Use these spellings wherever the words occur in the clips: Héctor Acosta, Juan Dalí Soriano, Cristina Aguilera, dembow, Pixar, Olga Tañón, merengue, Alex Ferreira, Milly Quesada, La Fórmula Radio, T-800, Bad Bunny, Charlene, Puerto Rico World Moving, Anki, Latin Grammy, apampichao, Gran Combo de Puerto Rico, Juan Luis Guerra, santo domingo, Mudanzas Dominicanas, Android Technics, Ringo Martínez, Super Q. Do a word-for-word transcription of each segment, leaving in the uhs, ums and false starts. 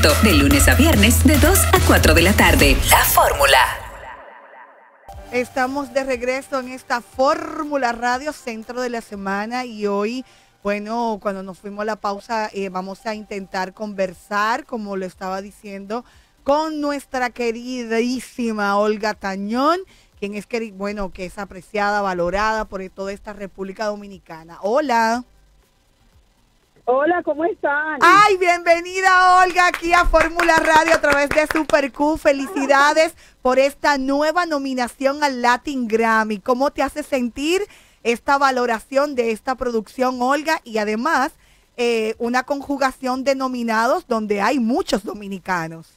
directo de lunes a viernes de dos a cuatro de la tarde. La Fórmula. Estamos de regreso en esta Fórmula Radio, centro de la semana, y hoy, bueno, cuando nos fuimos a la pausa, eh, vamos a intentar conversar, como lo estaba diciendo, con nuestra queridísima Olga Tañón, quien es, querida, bueno, que es apreciada, valorada por toda esta República Dominicana. Hola. Hola, ¿cómo están? Ay, bienvenida Olga aquí a Fórmula Radio a través de Super Q. Felicidades por esta nueva nominación al Latin Grammy. ¿Cómo te hace sentir esta valoración de esta producción, Olga? Y además, eh, una conjugación de nominados donde hay muchos dominicanos.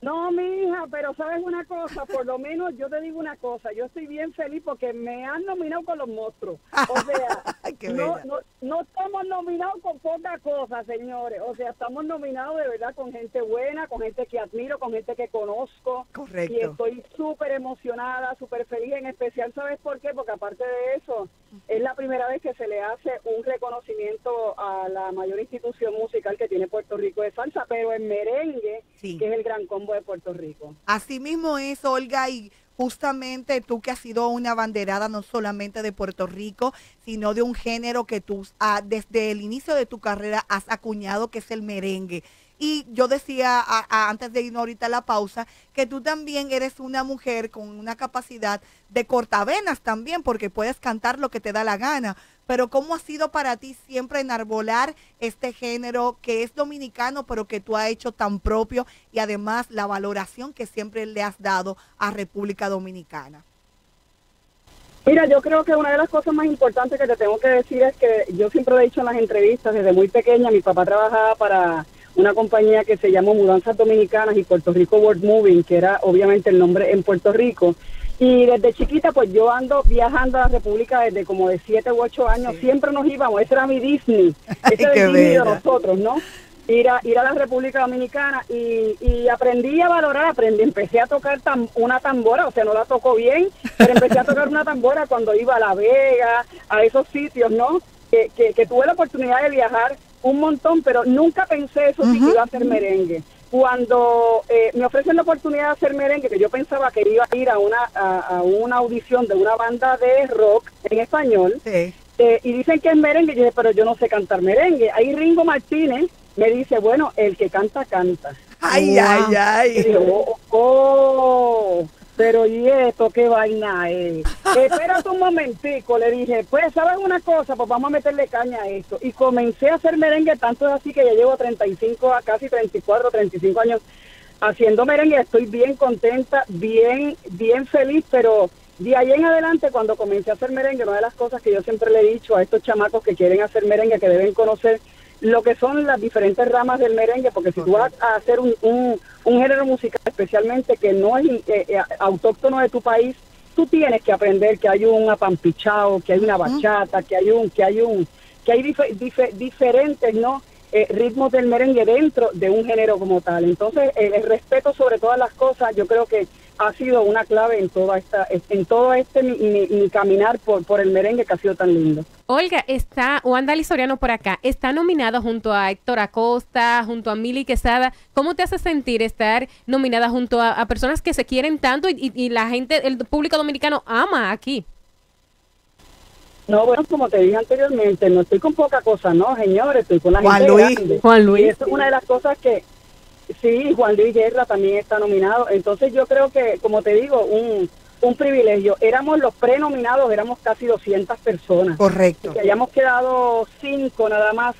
No, mi hija, pero sabes una cosa, por lo menos yo te digo una cosa, yo estoy bien feliz porque me han nominado con los monstruos, o sea, no, no, no estamos nominados con poca cosa, señores, o sea, estamos nominados de verdad con gente buena, con gente que admiro, con gente que conozco. Correcto. Y estoy súper emocionada, súper feliz, en especial, ¿sabes por qué? Porque aparte de eso, es la primera vez que se le hace un reconocimiento a la mayor institución musical que tiene Puerto Rico de salsa, pero en merengue, sí, que es el Gran Combo de Puerto Rico. Así mismo es, Olga, y justamente tú que has sido una abanderada no solamente de Puerto Rico, sino de un género que tú ah, desde el inicio de tu carrera has acuñado, que es el merengue. Y yo decía a, a, antes de irnos ahorita a la pausa, que tú también eres una mujer con una capacidad de cortavenas también, porque puedes cantar lo que te da la gana. Pero ¿cómo ha sido para ti siempre enarbolar este género que es dominicano, pero que tú has hecho tan propio, y además la valoración que siempre le has dado a República Dominicana? Mira, yo creo que una de las cosas más importantes que te tengo que decir es que yo siempre lo he dicho en las entrevistas, desde muy pequeña mi papá trabajaba para una compañía que se llamó Mudanzas Dominicanas y Puerto Rico World Moving, que era obviamente el nombre en Puerto Rico. Y desde chiquita, pues yo ando viajando a la República desde como de siete u ocho años. Sí. Siempre nos íbamos, ese era mi Disney, ese era el Disney de nosotros, ¿no? Ir a, ir a la República Dominicana y, y aprendí a valorar, aprendí, empecé a tocar tam, una tambora, o sea, no la tocó bien, pero empecé a tocar una tambora cuando iba a La Vega, a esos sitios, ¿no? Que, que, que tuve la oportunidad de viajar un montón, pero nunca pensé eso, uh-huh, si iba a hacer merengue. Cuando eh, me ofrecen la oportunidad de hacer merengue, que yo pensaba que iba a ir a una a, a una audición de una banda de rock en español, sí, eh, y dicen que es merengue, y yo dije, pero yo no sé cantar merengue. Ahí Ringo Martínez me dice, bueno, el que canta, canta. ¡Ay, wow, ay, ay! Y yo, oh, oh, pero ¿y esto qué vaina es? Espérate un momentico, le dije, pues, ¿sabes una cosa? Pues vamos a meterle caña a esto. Y comencé a hacer merengue, tanto es así que ya llevo treinta y cinco, casi treinta y cuatro, treinta y cinco años haciendo merengue. Estoy bien contenta, bien, bien feliz, pero de ahí en adelante, cuando comencé a hacer merengue, una de las cosas que yo siempre le he dicho a estos chamacos que quieren hacer merengue, que deben conocer lo que son las diferentes ramas del merengue, porque si tú vas a hacer un, un, un género musical especialmente que no es eh, autóctono de tu país, tú tienes que aprender que hay un apampichao, que hay una bachata, que hay un, que hay un, que hay dif dif diferentes, ¿no?, eh, ritmos del merengue dentro de un género como tal. Entonces, el, el respeto sobre todas las cosas, yo creo que ha sido una clave en toda esta, en todo este mi, mi, mi caminar por, por el merengue, que ha sido tan lindo. Olga, está Juan Dalí Soriano por acá, está nominado junto a Héctor Acosta, junto a Milly Quesada. ¿Cómo te hace sentir estar nominada junto a, a personas que se quieren tanto y, y, y la gente, el público dominicano ama aquí? No, bueno, como te dije anteriormente, no estoy con poca cosa, no, señores, estoy con la Juan gente Luis, grande. Juan Luis. Y eso es una de las cosas que... Sí, Juan Luis Guerra también está nominado. Entonces yo creo que, como te digo, un, un privilegio. Éramos los prenominados, éramos casi doscientas personas. Correcto. Y que hayamos quedado cinco nada más,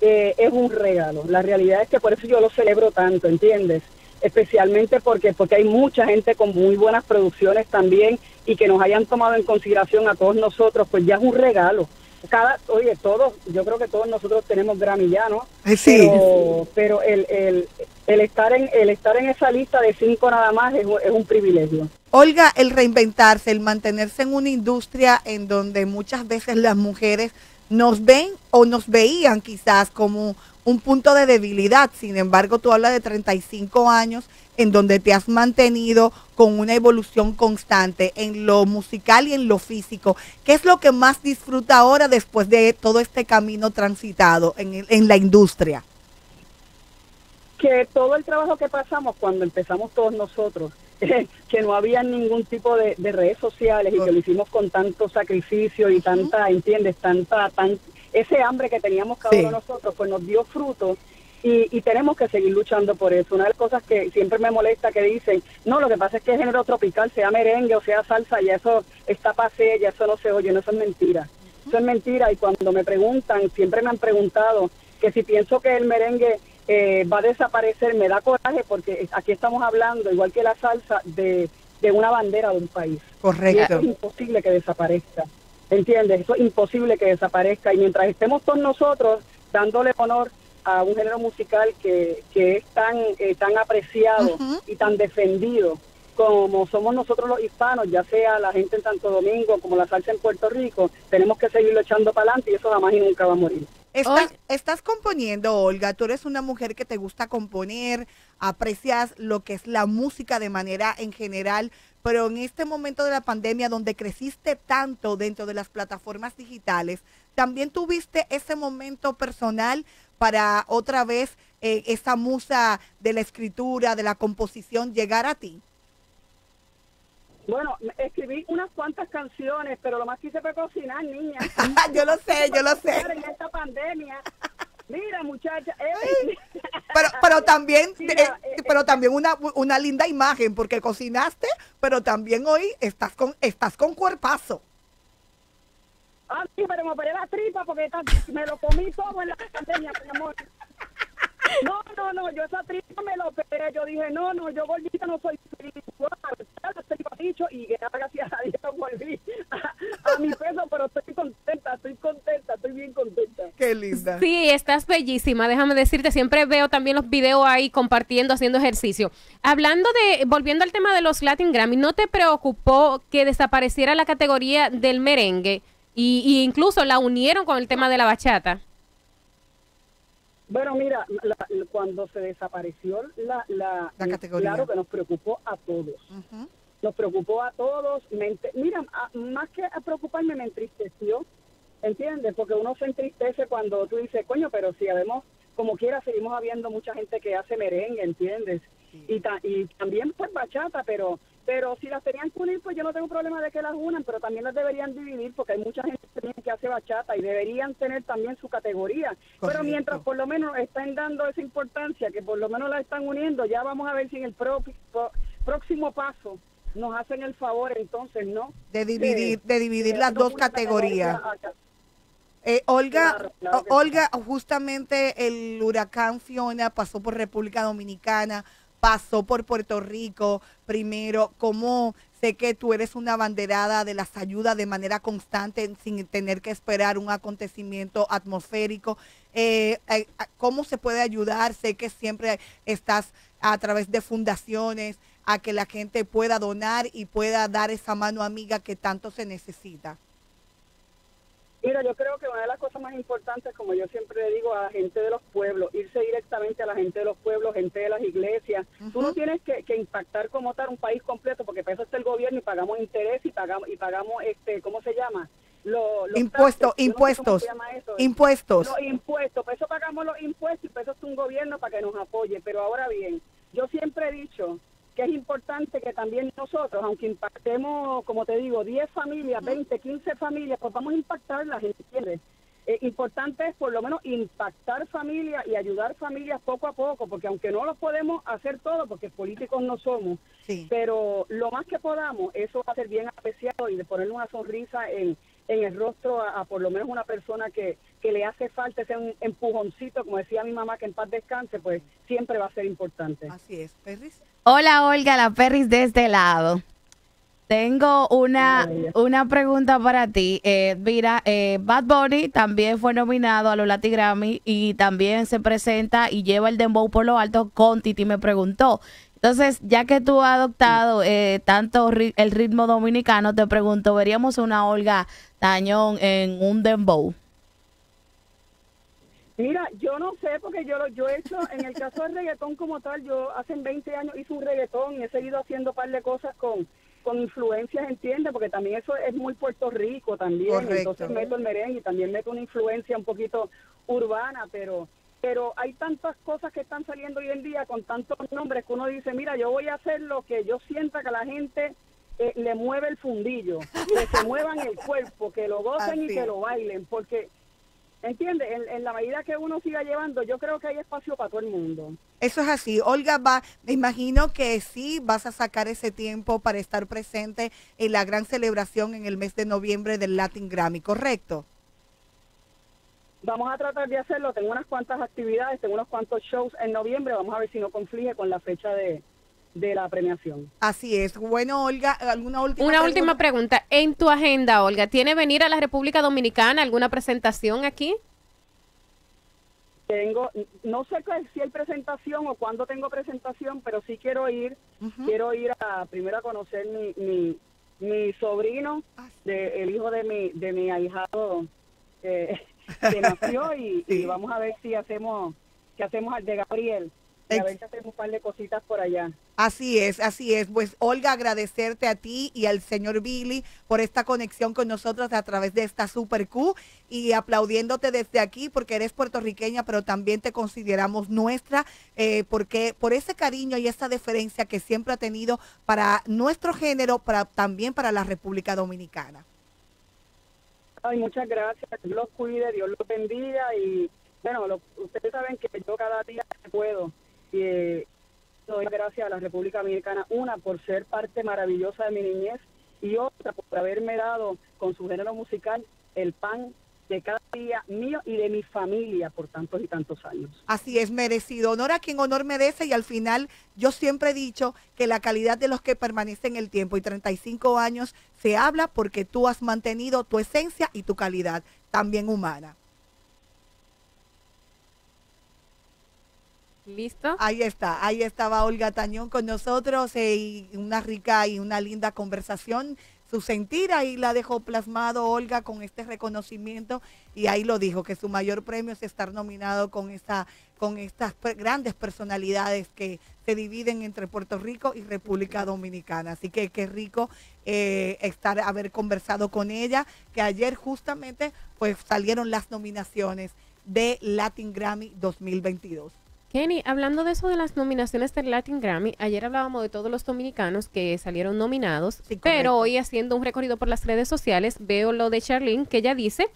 eh, es un regalo. La realidad es que por eso yo lo celebro tanto, ¿entiendes? Especialmente porque, porque hay mucha gente con muy buenas producciones también, y que nos hayan tomado en consideración a todos nosotros, pues ya es un regalo. Cada, oye, todos, yo creo que todos nosotros tenemos Grammy ya, ¿no? Sí. Pero, pero el, el, el, estar en, el estar en esa lista de cinco nada más es, es un privilegio. Olga, el reinventarse, el mantenerse en una industria en donde muchas veces las mujeres nos ven o nos veían quizás como un punto de debilidad. Sin embargo, tú hablas de treinta y cinco años en donde te has mantenido con una evolución constante en lo musical y en lo físico. ¿Qué es lo que más disfruta ahora después de todo este camino transitado en, en la industria? que todo el trabajo que pasamos cuando empezamos todos nosotros, que no había ningún tipo de, de redes sociales y que lo hicimos con tanto sacrificio y tanta, ¿entiendes? Tanta, tan, ese hambre que teníamos cada uno de nosotros, pues nos dio fruto. Y, y tenemos que seguir luchando por eso. Una de las cosas que siempre me molesta que dicen, no, lo que pasa es que el género tropical, sea merengue o sea salsa, ya eso está pasé, ya eso no se oye, no, eso es mentira. Eso es mentira. Y cuando me preguntan, siempre me han preguntado que si pienso que el merengue eh, va a desaparecer, me da coraje porque aquí estamos hablando, igual que la salsa, de, de una bandera de un país. Correcto. Y es imposible que desaparezca, ¿entiendes? Eso es imposible que desaparezca. Y mientras estemos todos nosotros dándole honor a un género musical que, que es tan, eh, tan apreciado uh-huh. y tan defendido como somos nosotros los hispanos, ya sea la gente en Santo Domingo como la salsa en Puerto Rico, tenemos que seguirlo echando para adelante y eso jamás y nunca va a morir. Estás, estás componiendo, Olga, tú eres una mujer que te gusta componer, aprecias lo que es la música de manera en general, pero en este momento de la pandemia donde creciste tanto dentro de las plataformas digitales, también tuviste ese momento personal para otra vez eh, esa musa de la escritura, de la composición, llegar a ti. Bueno, escribí unas cuantas canciones, pero lo más que hice fue cocinar, niña. yo lo sé, yo lo sé. En esta pandemia, mira, muchacha. Eh, pero, pero también, mira, eh, pero también una una linda imagen, porque cocinaste, pero también hoy estás con estás con cuerpazo. Ah, sí, pero me operé la tripa porque me lo comí todo en la pandemia, mi amor. No, no, no, yo esa tripa me lo operé. Yo dije, no, no, yo gordita no soy igual. Y gracias a Dios volví a, a mi peso, pero estoy contenta, estoy contenta, estoy bien contenta. Qué linda. Sí, estás bellísima, déjame decirte, siempre veo también los videos ahí compartiendo, haciendo ejercicio. Hablando de, volviendo al tema de los Latin Grammy, ¿no te preocupó que desapareciera la categoría del merengue? Y, y incluso la unieron con el tema de la bachata. Bueno, mira, la, la, cuando se desapareció la, la, la categoría, claro que nos preocupó a todos. Uh-huh. Nos preocupó a todos. Me ent... Mira, a, más que a preocuparme, me entristeció, ¿entiendes? Porque uno se entristece cuando tú dices, coño, pero si habemos, como quiera, seguimos habiendo mucha gente que hace merengue, ¿entiendes? Sí. Y, ta y también, pues, bachata, pero... Pero si las tenían que unir, pues yo no tengo problema de que las unan, pero también las deberían dividir porque hay mucha gente que hace bachata y deberían tener también su categoría. Correcto. Pero mientras por lo menos están dando esa importancia, que por lo menos la están uniendo, ya vamos a ver si en el pro, pro, próximo paso nos hacen el favor entonces, ¿no? De dividir, de, de dividir de las dos categorías. Categoría eh, Olga, claro, claro Olga, sí. Justamente el huracán Fiona pasó por República Dominicana, pasó por Puerto Rico primero, como sé que tú eres una abanderada de las ayudas de manera constante sin tener que esperar un acontecimiento atmosférico, eh, eh, ¿cómo se puede ayudar? Sé que siempre estás a través de fundaciones a que la gente pueda donar y pueda dar esa mano amiga que tanto se necesita. Mira, yo creo que una de las cosas más importantes, como yo siempre le digo a la gente de los pueblos, irse directamente a la gente de los pueblos, gente de las iglesias. Uh-huh. Tú no tienes que, que impactar como tal un país completo, porque para eso está el gobierno y pagamos interés y pagamos, y pagamos este, ¿cómo se llama? Los, los Impuesto, impuestos, no sé eso, impuestos. Los impuestos, para eso pagamos los impuestos y para eso está un gobierno para que nos apoye. Pero ahora bien, yo siempre he dicho que es importante que también nosotros, aunque impactemos, como te digo, diez familias, veinte, quince familias, pues vamos a impactar las gente. Eh, importante es por lo menos impactar familias y ayudar familias poco a poco, porque aunque no los podemos hacer todo, porque políticos no somos, sí, pero lo más que podamos, eso va a ser bien apreciado y de ponerle una sonrisa en, en el rostro a, a por lo menos una persona que, que le hace falta ese un empujoncito, como decía mi mamá, que en paz descanse, pues siempre va a ser importante. Así es, Perris. Hola, Olga, la Perris de este lado. Tengo una, una pregunta para ti. Eh, mira, eh, Bad Bunny también fue nominado a los Latin Grammy y también se presenta y lleva el dembow por lo alto con Titi, me preguntó. Entonces, ya que tú has adoptado eh, tanto ri el ritmo dominicano, te pregunto, ¿veríamos una Olga Tañón en un dembow? Mira, yo no sé, porque yo lo yo he hecho, en el caso del reggaetón como tal, yo hace veinte años hice un reggaetón y he seguido haciendo un par de cosas con, con influencias, ¿entiendes? Porque también eso es muy Puerto Rico también. Correcto. Entonces meto el merengue y también meto una influencia un poquito urbana, pero pero hay tantas cosas que están saliendo hoy en día con tantos nombres que uno dice, mira, yo voy a hacer lo que yo sienta que la gente eh, le mueve el fundillo, que se muevan el cuerpo, que lo gocen y que lo bailen, porque... ¿Entiendes? En, en la medida que uno siga llevando, yo creo que hay espacio para todo el mundo. Eso es así. Olga, va, me imagino que sí vas a sacar ese tiempo para estar presente en la gran celebración en el mes de noviembre del Latin Grammy, ¿correcto? Vamos a tratar de hacerlo. Tengo unas cuantas actividades, tengo unos cuantos shows en noviembre. Vamos a ver si no conflige con la fecha de... de la premiación. Así es. Bueno, Olga, ¿alguna última Una pregunta? última pregunta. En tu agenda, Olga, ¿tiene venir a la República Dominicana alguna presentación aquí? Tengo, no sé si hay presentación o cuándo tengo presentación, pero sí quiero ir. Uh-huh. Quiero ir a primero a conocer mi, mi, mi sobrino, ah, sí. de, el hijo de mi, de mi ahijado eh, que nació y, sí. y vamos a ver si hacemos, que hacemos al de Gabriel. Y a ver si hacemos un par de cositas por allá. Así es, así es. Pues, Olga, agradecerte a ti y al señor Billy por esta conexión con nosotros a través de esta Super Q y aplaudiéndote desde aquí porque eres puertorriqueña, pero también te consideramos nuestra eh, porque por ese cariño y esa deferencia que siempre ha tenido para nuestro género, para también para la República Dominicana. Ay, muchas gracias. Dios los cuide, Dios los bendiga y, bueno, lo, ustedes saben que yo cada día puedo. Eh, doy gracias a la República Dominicana, una por ser parte maravillosa de mi niñez y otra por haberme dado con su género musical el pan de cada día mío y de mi familia por tantos y tantos años. Así es, merecido. Honor a quien honor merece y al final yo siempre he dicho que la calidad de los que permanecen en el tiempo y treinta y cinco años se habla porque tú has mantenido tu esencia y tu calidad también humana. ¿Listo? Ahí está, ahí estaba Olga Tañón con nosotros eh, y una rica y una linda conversación, su sentir ahí la dejó plasmado Olga con este reconocimiento y ahí lo dijo, que su mayor premio es estar nominado con, esta, con estas grandes personalidades que se dividen entre Puerto Rico y República Dominicana, así que qué rico eh, estar, haber conversado con ella, que ayer justamente pues salieron las nominaciones de Latin Grammy dos mil veintidós. Jenny, hablando de eso de las nominaciones del Latin Grammy, ayer hablábamos de todos los dominicanos que salieron nominados, sí, pero hoy haciendo un recorrido por las redes sociales veo lo de Charlene, que ella dice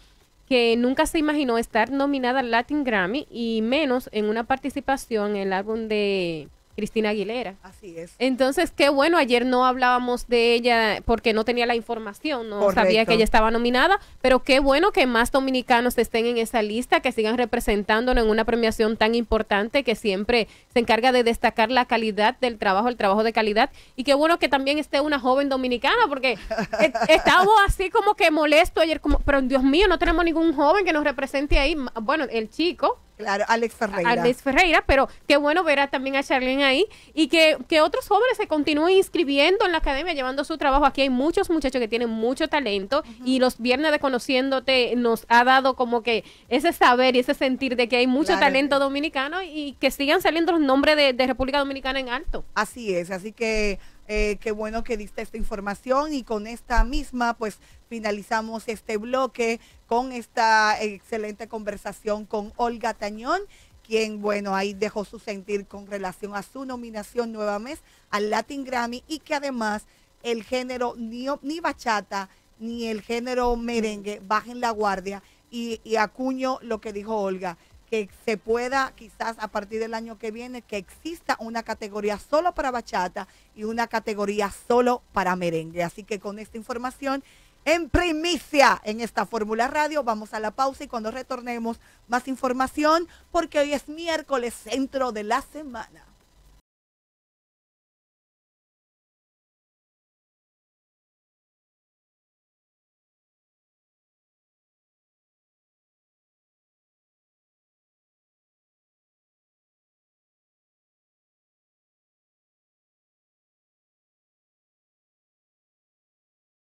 que nunca se imaginó estar nominada al Latin Grammy y menos en una participación en el álbum de Cristina Aguilera. Así es. Entonces, qué bueno, ayer no hablábamos de ella porque no tenía la información, no Correcto. sabía que ella estaba nominada, pero qué bueno que más dominicanos estén en esa lista, que sigan representándonos en una premiación tan importante que siempre se encarga de destacar la calidad del trabajo, el trabajo de calidad, y qué bueno que también esté una joven dominicana, porque e estamos así como que molesto ayer, como, pero Dios mío, no tenemos ningún joven que nos represente ahí, bueno, el chico. Claro, Alex Ferreira. Alex Ferreira, pero qué bueno ver a, también a Charlene ahí y que, que otros jóvenes se continúen inscribiendo en la academia, llevando su trabajo. Aquí hay muchos muchachos que tienen mucho talento uh-huh. y los viernes de Conociéndote nos ha dado como que ese saber y ese sentir de que hay mucho claro. talento dominicano y que sigan saliendo los nombres de, de República Dominicana en alto. Así es, así que... Eh, qué bueno que diste esta información y con esta misma pues finalizamos este bloque con esta excelente conversación con Olga Tañón, quien bueno ahí dejó su sentir con relación a su nominación nuevamente al Latin Grammy y que además el género ni, ni bachata ni el género merengue bajen la guardia y, y acuño lo que dijo Olga, que se pueda quizás a partir del año que viene que exista una categoría solo para bachata y una categoría solo para merengue. Así que con esta información en primicia en esta Fórmula Radio vamos a la pausa y cuando retornemos más información porque hoy es miércoles, centro de la semana.